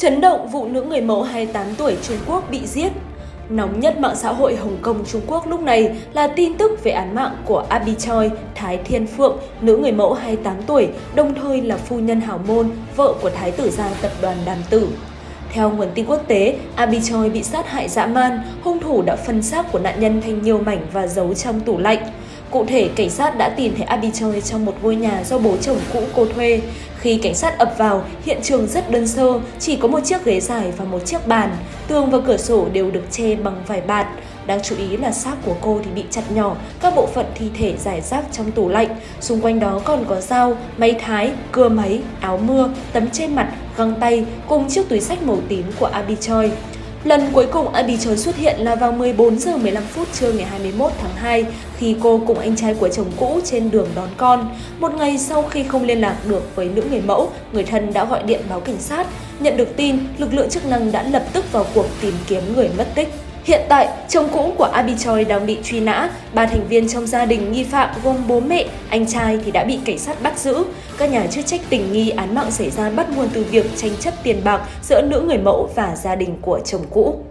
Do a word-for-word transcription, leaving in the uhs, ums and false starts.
Chấn động vụ nữ người mẫu hai mươi tám tuổi Trung Quốc bị giết. Nóng nhất mạng xã hội Hồng Kông Trung Quốc lúc này là tin tức về án mạng của Abby Choi, Thái Thiên Phượng, nữ người mẫu hai mươi tám tuổi, đồng thời là phu nhân hào môn, vợ của Thái tử Giang tập đoàn Đàm Tử. Theo nguồn tin quốc tế, Abby Choi bị sát hại dã man, hung thủ đã phân xác của nạn nhân thành nhiều mảnh và giấu trong tủ lạnh. Cụ thể, cảnh sát đã tìm thấy Abby Choi trong một ngôi nhà do bố chồng cũ cô thuê. Khi cảnh sát ập vào, hiện trường rất đơn sơ, chỉ có một chiếc ghế dài và một chiếc bàn. Tường và cửa sổ đều được che bằng vải bạt. Đáng chú ý là xác của cô thì bị chặt nhỏ, các bộ phận thi thể rải rác trong tủ lạnh. Xung quanh đó còn có dao, máy thái, cưa máy, áo mưa, tấm che mặt, găng tay cùng chiếc túi xách màu tím của Abby Choi. Lần cuối cùng Abby Choi xuất hiện là vào mười bốn giờ mười lăm phút trưa ngày hai mươi mốt tháng hai khi cô cùng anh trai của chồng cũ trên đường đón con. Một ngày sau khi không liên lạc được với nữ người mẫu, người thân đã gọi điện báo cảnh sát. Nhận được tin, lực lượng chức năng đã lập tức vào cuộc tìm kiếm người mất tích. Hiện tại, chồng cũ của Abby Choi đang bị truy nã. Ba thành viên trong gia đình nghi phạm gồm bố mẹ, anh trai thì đã bị cảnh sát bắt giữ. Các nhà chức trách tình nghi án mạng xảy ra bắt nguồn từ việc tranh chấp tiền bạc giữa nữ người mẫu và gia đình của chồng cũ.